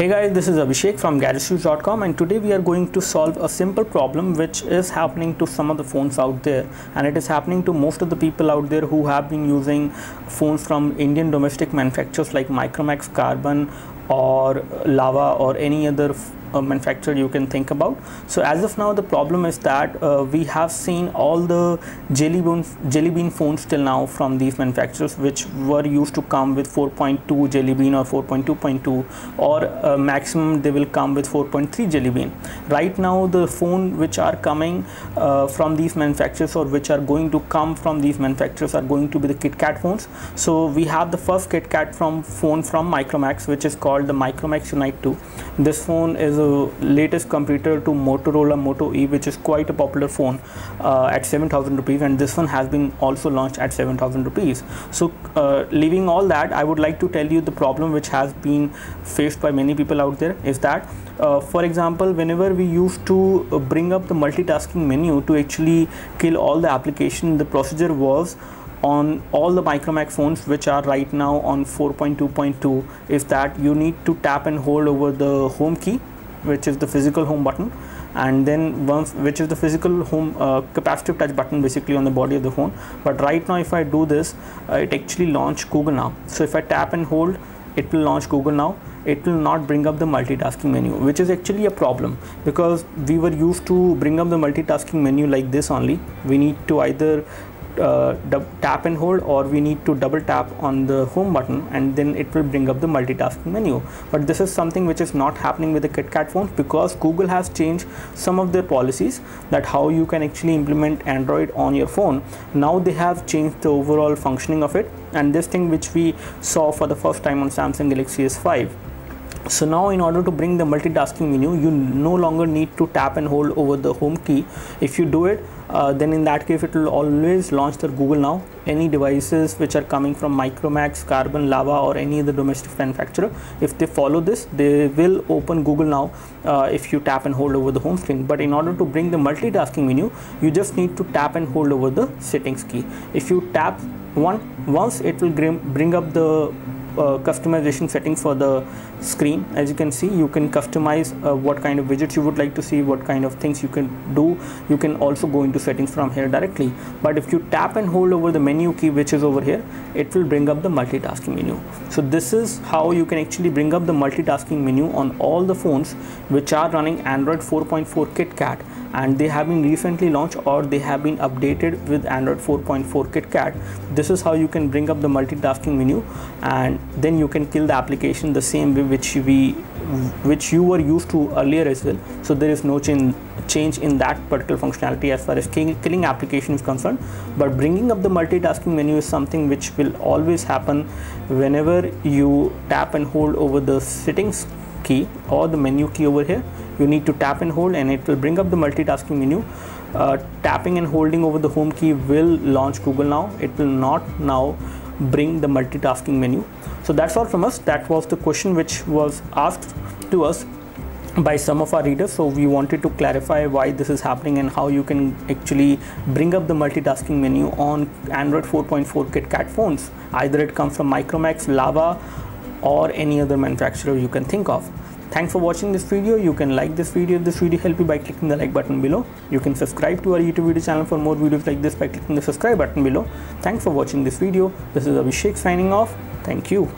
Hey guys, this is Abhishek from gadgetstouse.com, and today we are going to solve a simple problem which is happening to some of the phones out there, and it is happening to most of the people out there who have been using phones from Indian domestic manufacturers like Micromax, Carbon or Lava or any other manufacturer you can think about. So as of now the problem is that we have seen all the jelly bean phones till now from these manufacturers which were used to come with 4.2 Jelly Bean or 4.2.2 or maximum they will come with 4.3 Jelly Bean. Right now the phone which are coming from these manufacturers or which are going to come from these manufacturers are going to be the Kitkat phones. So we have the first Kitkat phone from Micromax, which is called the Micromax Unite 2. This phone is the latest competitor to Motorola Moto E, which is quite a popular phone at 7,000 rupees, and this one has been also launched at 7,000 rupees. So leaving all that, I would like to tell you the problem which has been faced by many people out there is that for example, whenever we used to bring up the multitasking menu to actually kill all the application, the procedure was on all the Micromax phones which are right now on 4.2.2 is that you need to tap and hold over the home key, which is the physical home button, and then once, which is the physical home capacitive touch button basically on the body of the phone. But right now if I do this, it actually launch Google Now. So if I tap and hold, it will launch Google Now. It will not bring up the multitasking menu, which is actually a problem because we were used to bring up the multitasking menu like this only. We need to either tap and hold, or we need to double tap on the home button and then it will bring up the multitasking menu. But this is something which is not happening with the KitKat phones because Google has changed some of their policies that how you can actually implement Android on your phone. Now they have changed the overall functioning of it, and this thing which we saw for the first time on Samsung Galaxy S5. So now in order to bring the multitasking menu, you no longer need to tap and hold over the home key. If you do it, then in that case it will always launch the Google Now. Any devices which are coming from Micromax, Carbon, Lava or any other domestic manufacturer, if they follow this, they will open Google Now if you tap and hold over the home screen. But in order to bring the multitasking menu, you just need to tap and hold over the settings key. If you tap once, it will bring up the customization settings for the screen. As you can see, you can customize what kind of widgets you would like to see, what kind of things you can do. You can also go into settings from here directly. But if you tap and hold over the menu key which is over here, it will bring up the multitasking menu. So this is how you can actually bring up the multitasking menu on all the phones which are running Android 4.4 KitKat, and they have been recently launched or they have been updated with Android 4.4 KitKat. This is how you can bring up the multitasking menu, and then you can kill the application the same way which you were used to earlier as well. So there is no change in that particular functionality as far as killing application is concerned. But bringing up the multitasking menu is something which will always happen whenever you tap and hold over the settings key or the menu key over here. You need to tap and hold and it will bring up the multitasking menu. Tapping and holding over the home key will launch Google Now. It will not now bring the multitasking menu. So that's all from us. That was the question which was asked to us by some of our readers. So we wanted to clarify why this is happening and how you can actually bring up the multitasking menu on Android 4.4 KitKat phones. Either it comes from Micromax, Lava or any other manufacturer you can think of. Thanks for watching this video. You can like this video if this video helped you by clicking the like button below. You can subscribe to our YouTube video channel for more videos like this by clicking the subscribe button below. Thanks for watching this video. This is Abhishek signing off. Thank you.